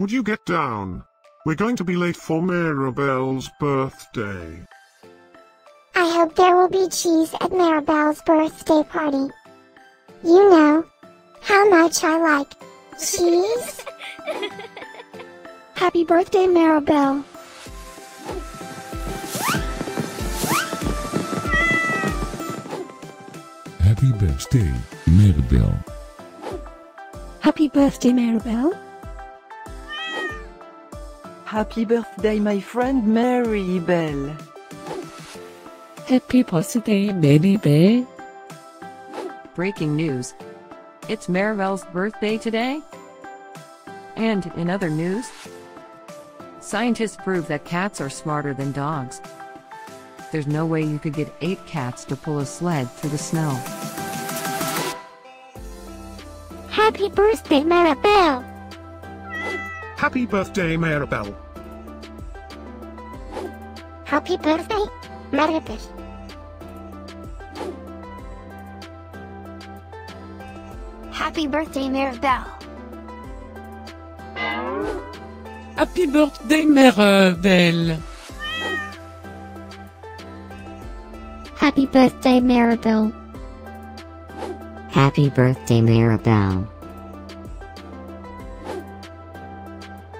Would you get down? We're going to be late for Maribel's birthday. I hope there will be cheese at Maribel's birthday party. You know how much I like cheese. Happy birthday, Maribel. Happy birthday, Maribel. Happy birthday, Maribel. Happy birthday, my friend Maribel. Happy birthday, Maribel. Breaking news. It's Maribel's birthday today. And in other news, scientists prove that cats are smarter than dogs. There's no way you could get 8 cats to pull a sled through the snow. Happy birthday, Maribel! Happy birthday, Maribel! Happy birthday, Maribel! Happy birthday, Maribel! Happy birthday, Maribel! Happy birthday, Maribel. Happy birthday, Maribel.